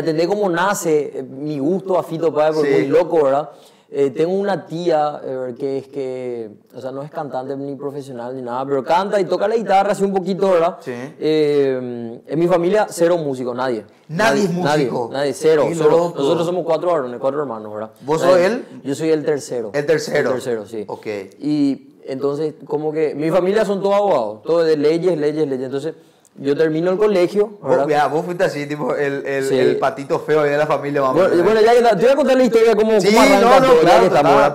atendé como nace. Mi gusto a Fito Páez porque es muy loco, ¿verdad? Tengo una tía que es que, o sea, no es cantante ni profesional ni nada, pero canta y toca la guitarra así un poquito, ¿verdad? Sí. En mi familia, cero músicos, nadie. Nadie es músico. Nadie, cero. Solo, nosotros somos cuatro varones, cuatro hermanos, ¿verdad? ¿Vos sos él? Yo soy el tercero. El tercero. El tercero, sí. Ok. Y entonces, como que, mi familia son todos abogados, todos de leyes, leyes, leyes. Entonces, yo termino el colegio. Vos fuiste así, tipo, el patito feo de la familia, mamá. Bueno, ya que te voy a contar la historia como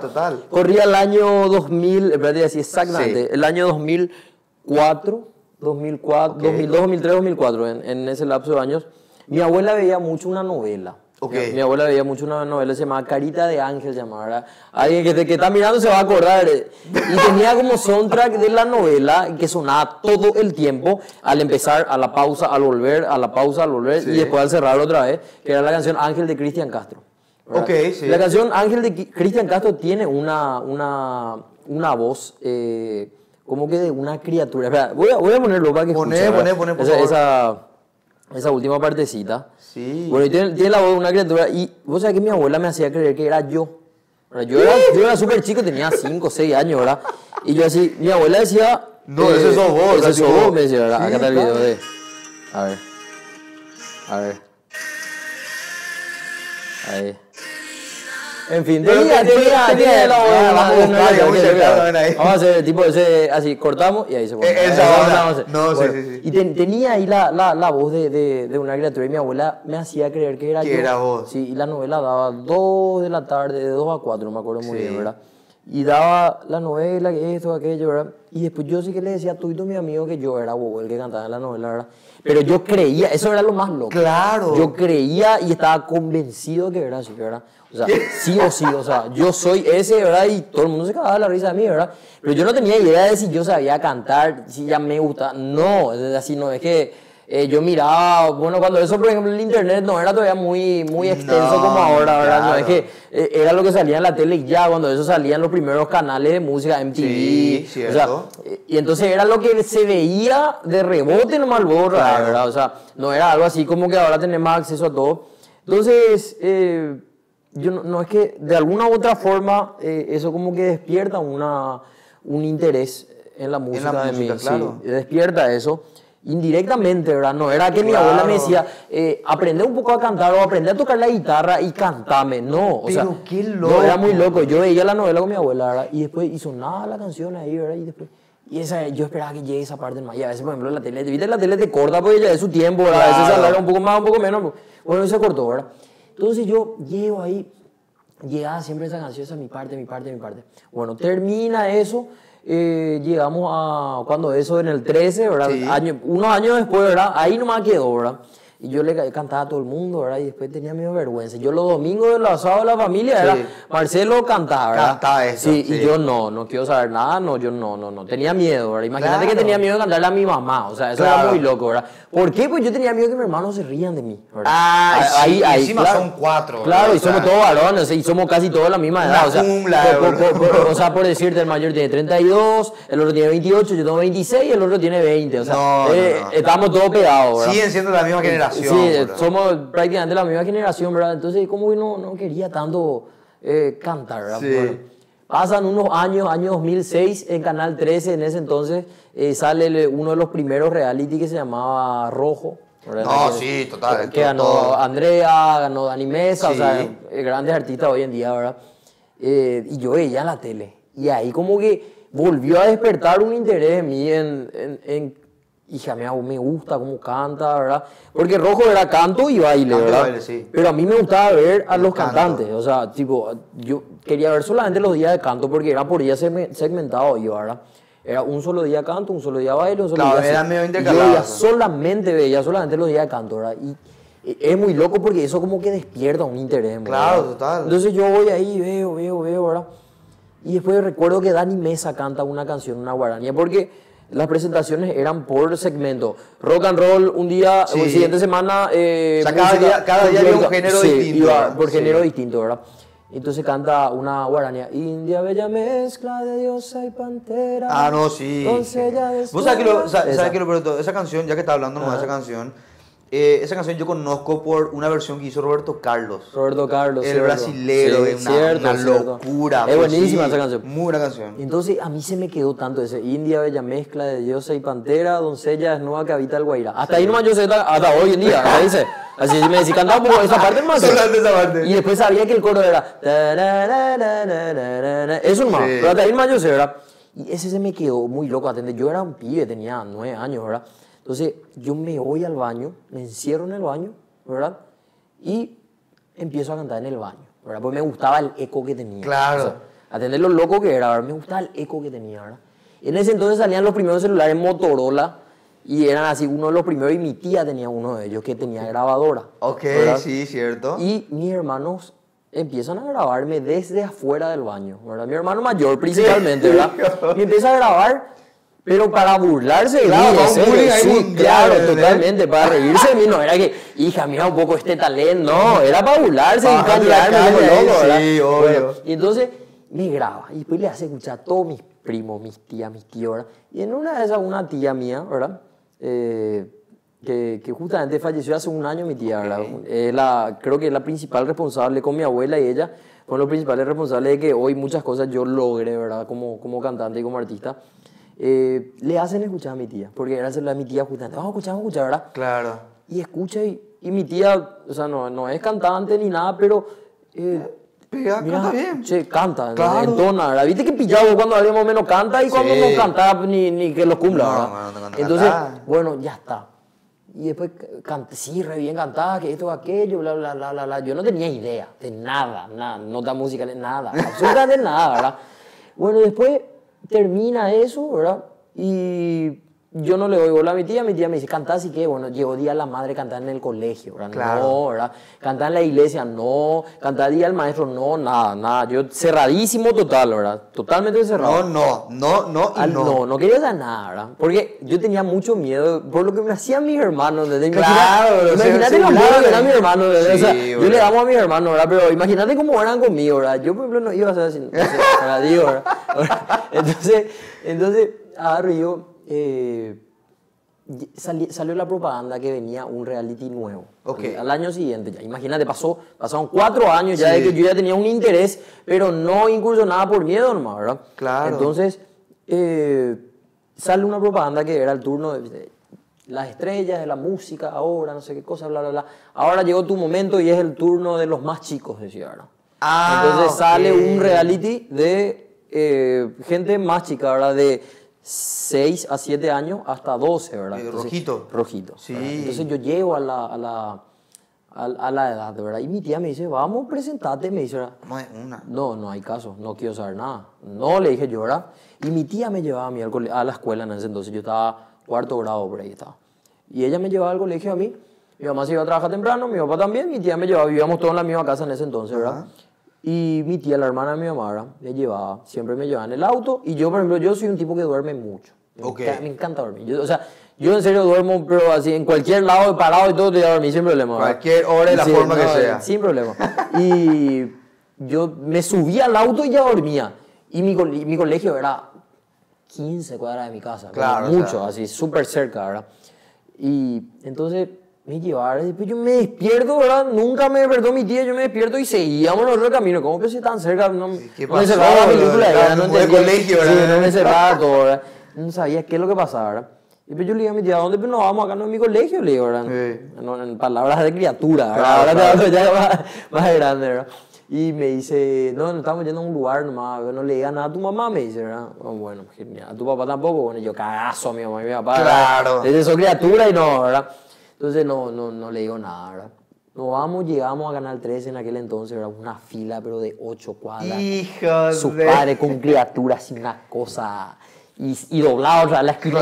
total. Corría el año 2000, exactamente, el año 2004, okay. 2002, 2003, 2004, en ese lapso de años. Mi abuela veía mucho una novela. Okay. Mi abuela veía mucho una novela, se llamaba Carita de Ángel, ¿verdad? Alguien que está mirando se va a acordar. Y tenía como soundtrack de la novela que sonaba todo el tiempo, al empezar, a la pausa, al volver, a la pausa, al volver, y después al cerrar otra vez, que era la canción Ángel de Cristian Castro. Okay, sí. La canción Ángel de Cristian Castro tiene una voz como que de una criatura. Espera, voy a ponerlo para que escuche, por favor. Esa última partecita. Sí. Bueno, y tiene la voz de una criatura. Y vos sabés que mi abuela me hacía creer que era yo. Yo era súper chico, tenía 5, 6 años, ¿verdad? Y yo así, mi abuela decía... No, ese sos vos. Ese sos vos, me decía, ¿verdad? Sí, acá está el video de... A ver. Ahí. En fin, tenía la voz. Vamos a hacer tipo ese, así, cortamos y ahí se pone. Y tenía ahí la voz de una criatura y mi abuela me hacía creer que era yo. Que era vos. Sí, y la novela daba 2 de la tarde, de 2 a 4, me acuerdo muy bien, ¿verdad? Y daba la novela, esto, aquello, ¿verdad? Y después yo sí que le decía a todos mis amigos que yo era bobo el que cantaba en la novela, ¿verdad? Pero yo creía, eso era lo más loco. Claro. Yo creía y estaba convencido que era así, ¿verdad? O sea, sí o sí, o sea, yo soy ese, ¿verdad? Y todo el mundo se cagaba la risa de mí, ¿verdad? Pero yo no tenía idea de si yo sabía cantar, si ya me gustaba. No, así no, es que... yo miraba, bueno, cuando eso, por ejemplo, el internet no era todavía muy extenso como ahora, ¿verdad? Claro. No, es que era lo que salía en la tele y ya, cuando eso salían los primeros canales de música, MTV. Sí, cierto. O sea, y entonces era lo que se veía de rebote nomás el borra, claro, ¿verdad? O sea, no era algo así como que ahora tenés más acceso a todo. Entonces, yo no es que de alguna u otra forma eso como que despierta un interés en la música, de mí, claro. Sí, despierta eso. Indirectamente, ¿verdad? No era que mi abuela me decía, aprende un poco a cantar o aprende a tocar la guitarra y cantame. No, o sea, qué loco. No, era muy loco. Yo veía la novela con mi abuela, ¿verdad? Y después hizo nada la canción ahí, ¿verdad? Y esa, yo esperaba que llegue esa parte más. Y a veces, por ejemplo, la tele, ¿viste? La tele te corta porque ya es su tiempo, ¿verdad? A veces se alarga un poco más, un poco menos. Bueno, se cortó, ¿verdad? Entonces yo llego ahí, llegaba siempre esa canción, esa mi parte. Bueno, termina eso. Llegamos a cuando eso en el 13, ¿verdad? Sí. Unos años después, ¿verdad? Ahí nomás quedó, ¿verdad? Y yo le cantaba a todo el mundo, ¿verdad? Y después tenía medio vergüenza. Yo los domingos de los sábados de la familia era Marcelo cantaba, ¿verdad? Cantaba eso. Sí, y yo no quiero saber nada, yo no. Tenía miedo, ¿verdad? Imagínate que tenía miedo de cantarle a mi mamá, o sea, eso era muy loco, ¿verdad? ¿Por qué? Pues yo tenía miedo que mis hermanos se rían de mí, ¿verdad? Ahí, encima son 4. Claro, y somos todos varones, y somos casi todos de la misma edad, o sea, por decirte, el mayor tiene 32, el otro tiene 28, yo tengo 26, el otro tiene 20, o sea, estamos todos pegados, ¿verdad? Siguen siendo la misma generación. Sí, ¿verdad? Somos prácticamente la misma generación, ¿verdad? Entonces, como que no quería tanto cantar, ¿verdad? Sí. Bueno, pasan unos años, año 2006, en Canal 13, en ese entonces, sale uno de los primeros reality que se llamaba Rojo. ¿Verdad? No, que, sí, total. Que ganó Andrea, ganó Dani Mesa, o sea, grandes artistas hoy en día, ¿verdad? Y yo veía en la tele. Y ahí como que volvió a despertar un interés en mí hija mía, me gusta cómo canta, ¿verdad? Porque Rojo era canto y baile, ¿verdad? Baile, sí. Pero a mí me gustaba ver a los cantantes, o sea, tipo, yo quería ver solamente los días de canto porque era por día segmentado, ¿verdad? Era un solo día canto, un solo día baile, un solo día... Era medio intercalado. Yo veía solamente los días de canto, ¿verdad? Y es muy loco porque eso como que despierta un interés, ¿verdad? Claro, total. Entonces yo voy ahí, veo, ¿verdad? Y después recuerdo que Dani Mesa canta una canción, una guaranía, porque... Las presentaciones eran por segmento. Rock and roll un día, la siguiente semana... o sea, cada día había un género distinto. Género distinto, ¿verdad? Entonces canta una guaranía. India, bella mezcla de diosa y pantera. Ah, no, sí. Vos sabés que lo preguntó. Esa canción, ya que está hablando de esa canción... Esa canción yo conozco por una versión que hizo Roberto Carlos. Roberto Carlos. El brasilero, sí, es una locura. Es buenísima esa canción. Muy buena canción. Entonces a mí se me quedó tanto ese India, bella mezcla de diosa y pantera, doncella es nueva que habita el Guairá. Hasta ahí nomás yo sé, hasta hoy en día, hasta dice. Así me decía, cantaba un poco esa parte más. Y después sabía que el coro era... Eso nomás, pero hasta ahí nomás yo sé, ¿verdad? Y ese se me quedó muy loco, atender. Yo era un pibe, tenía 9 años, ¿verdad? Entonces, yo me voy al baño, me encierro en el baño, ¿verdad? Y empiezo a cantar en el baño, ¿verdad? Porque me gustaba el eco que tenía. Claro. O sea, atender lo loco que era, ¿verdad? Me gustaba el eco que tenía, ¿verdad? En ese entonces salían los primeros celulares Motorola y eran así uno de los primeros, y mi tía tenía uno de ellos que tenía grabadora. Ok, ¿verdad? Sí, cierto. Y mis hermanos empiezan a grabarme desde afuera del baño, ¿verdad? Mi hermano mayor principalmente, ¿verdad? Me empieza a grabar... Pero para burlarse de mí, sí, claro, totalmente, para reírse de mí, no era que, hija, mira un poco este talento, no, era para burlarse y cambiarme como loco, ¿verdad? Sí, obvio. Y entonces me graba, y después le hace escuchar a todos mis primos, mis tías, mis tíos, ¿verdad? Y en una de esas, una tía mía, ¿verdad? Que justamente falleció hace 1 año mi tía, ¿verdad? Creo que es la principal responsable con mi abuela y ella, con los principales responsables de que hoy muchas cosas yo logre, ¿verdad? Como cantante y como artista. Le hacen escuchar a mi tía, porque era el celular de mi tía justamente, vamos a escuchar, ¿verdad? Claro. Y escucha, y mi tía, o sea, no es cantante ni nada, pero... pega, mira, canta bien. Che, canta, claro. Entona, ¿verdad? Viste que pillado cuando alguien más o menos canta y cuando no canta ni que lo cumpla, ¿verdad? No, entonces, bueno, ya está. Y después, sí, re bien cantaba, que esto, aquello, bla, bla, bla, bla, bla. Yo no tenía idea de nada, nota musicales, nada, absolutamente nada, ¿verdad? Bueno, después... termina eso, ¿verdad? Y yo no le doy bola a mi tía me dice, cantá así que, bueno, llegó día a la madre cantar en el colegio, ¿verdad? Claro. No, ¿verdad? Cantar en la iglesia, no, cantar día al maestro, no, nada, yo cerradísimo total, ¿verdad? Totalmente cerrado. No quería hacer nada, ¿verdad? Porque yo tenía mucho miedo por lo que me hacían mis hermanos, ¿verdad? Claro, imagínate lo malo que eran mis hermanos, ¿verdad? Sí, o sea, yo le damos a mis hermanos, ¿verdad? Pero imagínate cómo eran conmigo, ¿verdad? Yo, por ejemplo, no iba a ser así, no sé, ¿verdad? Digo, ¿verdad? Entonces, agarro y yo, salió la propaganda que venía un reality nuevo. Okay. Al año siguiente, ya. Imagínate, pasaron 4 años ya de que yo ya tenía un interés, pero no incursionaba por miedo nomás, ¿verdad? Claro. Entonces, sale una propaganda que era el turno de las estrellas, de la música, ahora, no sé qué cosa, bla, bla, bla. Ahora llegó tu momento y es el turno de los más chicos, decía, ¿verdad? Ah, entonces sale un reality de gente más chica, ¿verdad? De 6 a 7 años hasta 12, ¿verdad? Entonces, rojito. Sí. ¿Verdad? Entonces yo llego a la edad, ¿verdad? Y mi tía me dice, vamos, presentate. Me dice, no hay caso, no quiero saber nada. No, le dije yo, ¿verdad? Y mi tía me llevaba a mí a la escuela en ese entonces. Yo estaba 4º grado, por ahí estaba. Y ella me llevaba al colegio a mí. Mi mamá se iba a trabajar temprano, mi papá también. Mi tía me llevaba, vivíamos todos en la misma casa en ese entonces, ¿verdad? Ajá. Y mi tía, la hermana de mi mamá, ¿verdad? Siempre me llevaba en el auto. Y yo, por ejemplo, yo soy un tipo que duerme mucho. Okay. Me encanta dormir. Yo en serio duermo, pero así, en cualquier lado, parado y todo, te voy a dormir sin problema. ¿Verdad? Cualquier hora y la forma que sea. Sin problema. Y yo me subía al auto y ya dormía. Y mi colegio era 15 cuadras de mi casa. Claro. Mucho, así, súper cerca, ¿verdad? Y entonces... me llevaba, después yo me despierto, ¿verdad? Nunca me despertó mi tía, yo me despierto y seguíamos los recaminos. ¿Cómo que se tan cerca? No me cerraba la película, ¿verdad? No entendía. Colegio, ¿verdad? Sí, no me cerraba todo, ¿verdad? No sabía qué es lo que pasaba, ¿verdad? Y después yo le dije a mi tía, ¿dónde? Pues no, vamos acá, no es mi colegio, le digo, ¿verdad? Sí. No, en palabras de criatura, ¿verdad? Ahora te vas ya más grande, ¿verdad? Y me dice, no estamos yendo a un lugar nomás, no le digas nada a tu mamá, me dice, ¿verdad? Bueno, genial, a tu papá tampoco, bueno, yo cagazo a mi mamá y mi papá. Claro. Ellos son criaturas y no, ¿verdad? Entonces no le digo nada, ¿verdad? Nos vamos, llegamos a Canal 13 en aquel entonces, era una fila, pero de 8 cuadras. ¡Hijos! Sus padres con criaturas y una cosa... Y doblado, ¿verdad? La escribí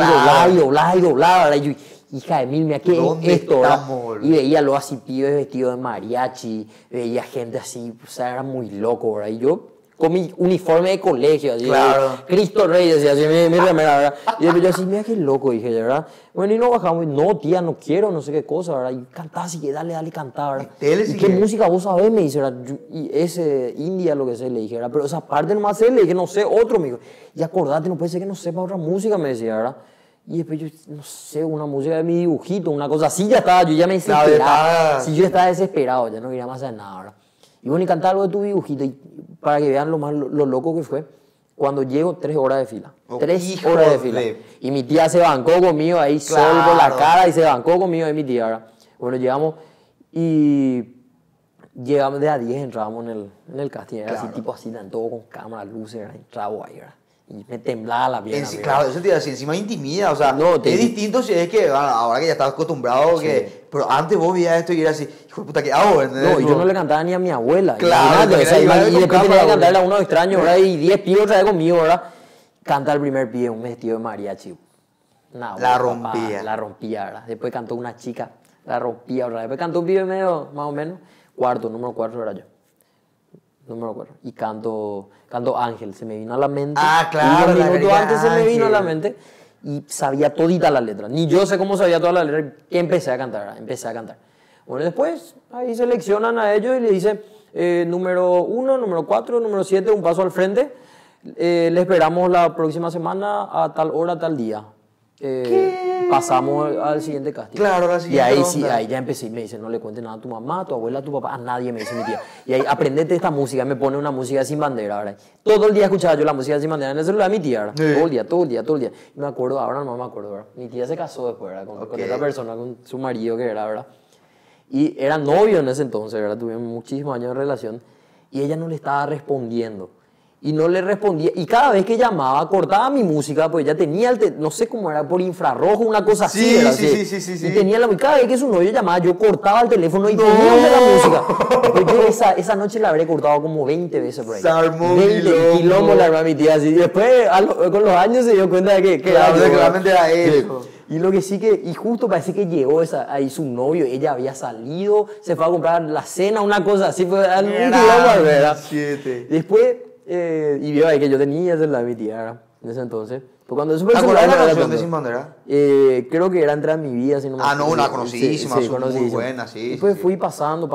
doblada, ¿verdad? Y yo, hija de mil, mira, ¿qué es esto, ¿verdad? Y veía los así pibes vestidos de mariachi, veía gente así, o sea, era muy loco, ¿verdad? Y yo... con mi uniforme de colegio, así, claro. Cristo Rey, decía así, mi remera, ¿verdad? Y yo así, mira qué loco, dije, ¿verdad? Bueno, y no bajamos, no, tía, no quiero, no sé qué cosa, ¿verdad? Y cantaba así, que dale, cantaba, ¿verdad? ¿Y qué música vos sabés? Me dice, ¿verdad? Y ese India, lo que sé, le dije, ¿verdad? Pero esa parte nomás sé, le dije, no sé, otro, me dijo. Y acordate, no puede ser que no sepa otra música, me decía, ¿verdad? Y después yo, no sé, una música de mi dibujito, una cosa así, ya estaba, yo ya me desesperaba. Si yo estaba desesperado, ya no quería más hacer nada, ¿verdad? Y bueno, y cantar algo de tu dibujito, y para que vean lo loco que fue, cuando llego 3 horas de fila. Oh, 3 horas de fila. Y mi tía se bancó conmigo ahí, claro, sol con la cara, y se bancó conmigo ahí mi tía, ¿verdad? Bueno, llegamos y... Llegamos de a 10, entrábamos en el casting, era claro, así, tipo así, todo con cámara, luces, entraba ahí, ¿verdad? Y me temblaba la pierna. Es, claro, eso te iba a decir, encima intimida, o sea, no, es distinto si es que bueno, ahora que ya estás acostumbrado, sí, que, pero antes vos veías esto y era así, hijo de puta, ¿qué hago? No, y yo no le cantaba ni a mi abuela. Claro, o sea, y después tenía que cantarle a uno extraño, ¿verdad? Y 10 pibes otra vez conmigo, ¿verdad? Canta el primer pibe, un vestido de mariachi. Nah, la rompía. Papá, la rompía, ¿verdad? Después cantó una chica, la rompía, ¿verdad? Después cantó un pibe medio, más o menos. Cuarto, número 4 era yo. Número 4. Y canto Ángel, se me vino a la mente. Ah, claro. Y un minuto antes se me vino a la mente y sabía todita la letra. Ni yo sé cómo sabía toda la letra y empecé a cantar, ¿verdad? Empecé a cantar. Bueno, después ahí seleccionan a ellos y le dicen número 1, número 4, número 7, un paso al frente. Le esperamos la próxima semana a tal hora, tal día. Pasamos al siguiente casting. Claro, la siguiente. Y ahí sí, ahí ya empecé y me dice, no le cuentes nada a tu mamá, a tu abuela, a tu papá, a nadie, me dice mi tía. Y ahí aprendete esta música, me pone una música de Sin Bandera, ¿verdad? Todo el día escuchaba yo la música de Sin Bandera en el celular de mi tía, ¿verdad? Sí. Todo el día, todo el día, todo el día. Y me acuerdo, ahora no me acuerdo, ¿verdad? Mi tía se casó después, ¿verdad? Con esta persona, con su marido que era, ¿verdad? Y era novio en ese entonces, ¿verdad? Tuvimos muchísimos años de relación y ella no le estaba respondiendo. Y no le respondía. Y cada vez que llamaba, cortaba mi música, pues ya tenía no sé cómo era, por infrarrojo, una cosa así. Sí. Y tenía cada vez que su novio llamaba, yo cortaba el teléfono y ponía la música. Pero yo esa noche la habré cortado como 20 veces por ahí. Se armó 20 kilómetros la armó mi tía así. Y después, con los años, se dio cuenta de que claro, claramente era él. Y lo que sí que, y justo parece que llegó ahí su novio, ella había salido, se fue a comprar la cena, una cosa así. Fue un kilómetro, ¿verdad? Después... y vio ahí que yo tenía esa la de mi tía en ese entonces. Pues cuando eso fue la canción de Sin Bandera. Creo que era Entra en mi vida, si no me acuerdo. Ah, no, una conocidísima, muy buena, sí. Después fui pasando,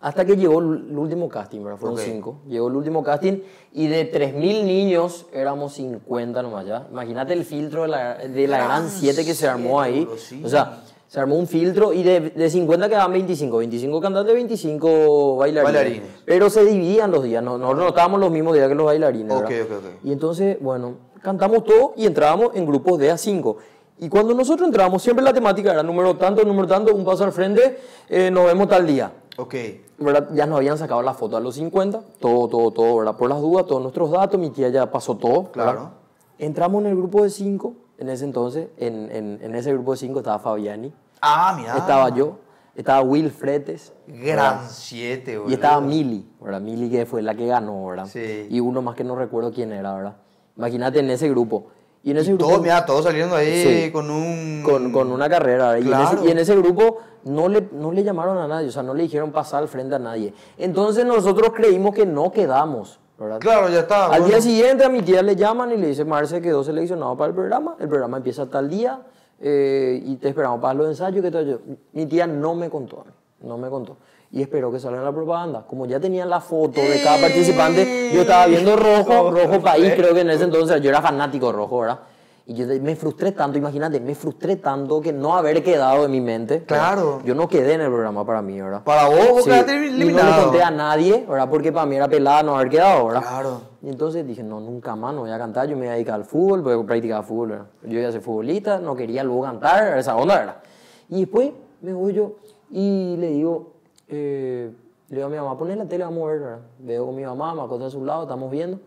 hasta que llegó el último casting, ¿verdad? Fueron 5. Llegó el último casting y de 3.000 niños éramos 50 nomás ya. Imagínate el filtro de la gran 7 que se armó ahí. Sí. O sea, se armó un filtro y de 50 quedaban 25. 25 cantantes, 25 bailarines. Pero se dividían los días. No estábamos los mismos días que los bailarines. Okay. Y entonces, bueno, cantamos todo y entrábamos en grupos de a 5. Y cuando nosotros entrábamos, siempre la temática era número tanto, un paso al frente, nos vemos tal día. Ok. ¿Verdad? Ya nos habían sacado la foto a los 50. Todo, ¿verdad? Por las dudas, todos nuestros datos. Mi tía ya pasó todo. Claro. ¿Verdad? Entramos en el grupo de 5. En ese entonces, en ese grupo de 5 estaba Fabiani. Ah, mira. Estaba yo, estaba Will Fretes. Gran 7, boludo. Y estaba Mili, ¿verdad? Mili que fue la que ganó, ¿verdad? Sí. Y uno más que no recuerdo quién era, ¿verdad? Imagínate en ese grupo. Y en ese grupo. Todos, mira, todos saliendo ahí con una carrera, ¿verdad? Claro. Y en ese grupo no le llamaron a nadie, o sea, no le dijeron pasar al frente a nadie. Entonces nosotros creímos que no quedamos. ¿Verdad? Claro, ya está. Al día siguiente a mi tía le llaman y le dicen, Marce quedó seleccionado para el programa empieza tal día y te esperamos para los ensayos. ¿Qué tal? Mi tía no me contó. Y esperó que salga la propaganda. Como ya tenían la foto de cada participante, yo estaba viendo rojo país, creo que en ese entonces yo era fanático rojo, ¿verdad? Y yo me frustré tanto que no haber quedado en mi mente. Claro. Yo no quedé en el programa para mí, ¿verdad? Para vos quedaste eliminado. Y no le conté a nadie, ¿verdad? Porque para mí era pelada no haber quedado, ¿verdad? Claro. Y entonces dije, no, nunca más no voy a cantar, yo me voy a dedicar al fútbol, porque practicaba fútbol, ¿verdad? Yo iba a ser futbolista, no quería luego cantar, esa onda, ¿verdad? Y después me voy yo y le digo, a mi mamá, poné la tele, vamos a ver, ¿verdad? Veo con mi mamá, me acosta a su lado, estamos viendo,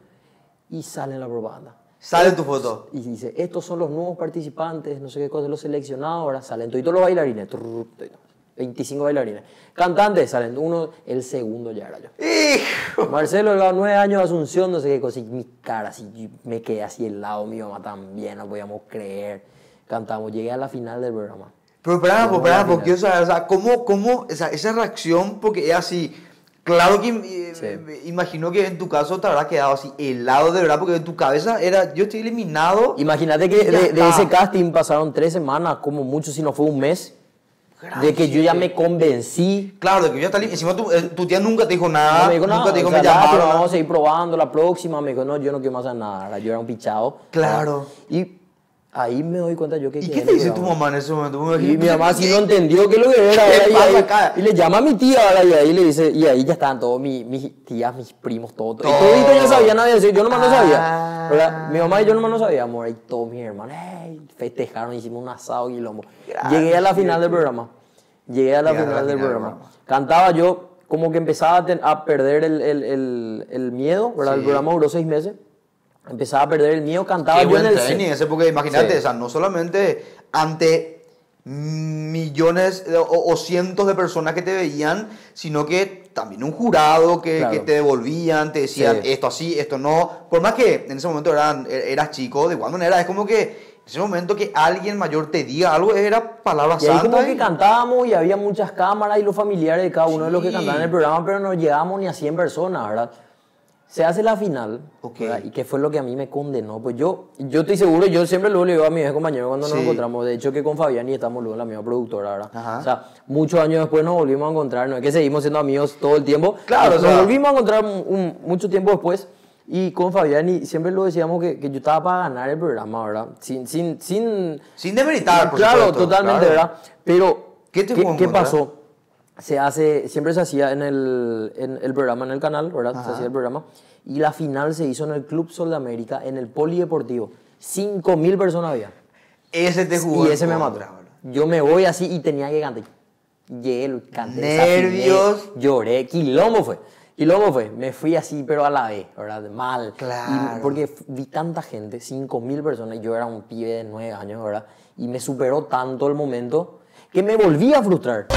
y sale en la propaganda. Sale tu foto. Y dice, estos son los nuevos participantes, no sé qué cosa, los seleccionados, ahora salen todos los bailarines. 25 bailarines. Cantantes salen uno, el segundo ya era yo. ¡Hijo! Marcelo, a 9 años, Asunción, no sé qué cosa. Y mi cara así, me quedé así al lado, mi mamá también, no podíamos creer. Cantamos, llegué a la final del programa. Pero espera, porque, o sea, ¿cómo esa reacción? Porque es así... Claro que imagino que en tu caso te habrá quedado así helado de verdad, porque en tu cabeza era, yo estoy eliminado. Imagínate que de ese casting pasaron 3 semanas, como mucho, si no fue un mes, de que yo ya me convencí. Claro, de que yo ya estaba eliminado. Encima tu tía nunca te dijo nada. No me dijo nada. Nunca te dijo, me llamaron. Vamos a seguir probando la próxima. Me dijo, no, yo no quiero más hacer nada. Yo era un pichado. Claro. Y Ahí me doy cuenta yo que... ¿Y qué te dice tu mamá en ese momento? Y mi mamá sí no entendió qué es lo que era. Y le llama a mi tía y le dice... Y ahí ya estaban todos mis tías, mis primos, todos. Y todos ya sabían, nadie. Yo nomás no sabía. ¿Verdad? Mi mamá y yo nomás no sabíamos. Y todos mis hermanos festejaron, hicimos un asado guilombo. Llegué a la final del programa. Cantaba yo, como que empezaba a perder el miedo, ¿verdad? Sí. El programa duró 6 meses. Empezaba a perder el miedo, cantaba yo en el tenis, ese, porque imagínate, sí. O sea, no solamente ante millones o cientos de personas que te veían, sino que también un jurado que te devolvían, te decían esto así, esto no. Por más que en ese momento eras chico, de igual manera, es como que en ese momento que alguien mayor te diga algo era palabra santa. Y como que cantábamos y había muchas cámaras y los familiares de cada uno de los que cantaban en el programa, pero no llegábamos ni a 100 personas, ¿verdad? Se hace la final, y que fue lo que a mí me condenó. Pues yo estoy seguro, yo siempre luego le digo a mis compañeros cuando nos encontramos, de hecho que con Fabiani estamos luego en la misma productora, ¿verdad? Ajá. O sea, muchos años después nos volvimos a encontrar, no es que seguimos siendo amigos todo el tiempo, claro, nos volvimos a encontrar mucho tiempo después, y con Fabiani siempre lo decíamos que yo estaba para ganar el programa, ¿verdad? Sin demeritar, por supuesto, totalmente, ¿verdad? Pero, ¿qué pasó? Siempre se hacía en el programa, en el canal, ¿verdad? Ajá. Se hacía el programa. Y la final se hizo en el Club Sol de América, en el polideportivo. 5.000 personas había. Ese te jugó. Y ese me mató. Yo me voy así y tenía que cantar. Llegué, canté. Nervios. Desafiné, lloré. Quilombo fue. Me fui así, pero a la vez, ¿verdad? Mal. Claro. Y porque vi tanta gente, 5.000 personas. Yo era un pibe de 9 años, ¿verdad? Y me superó tanto el momento que me volví a frustrar.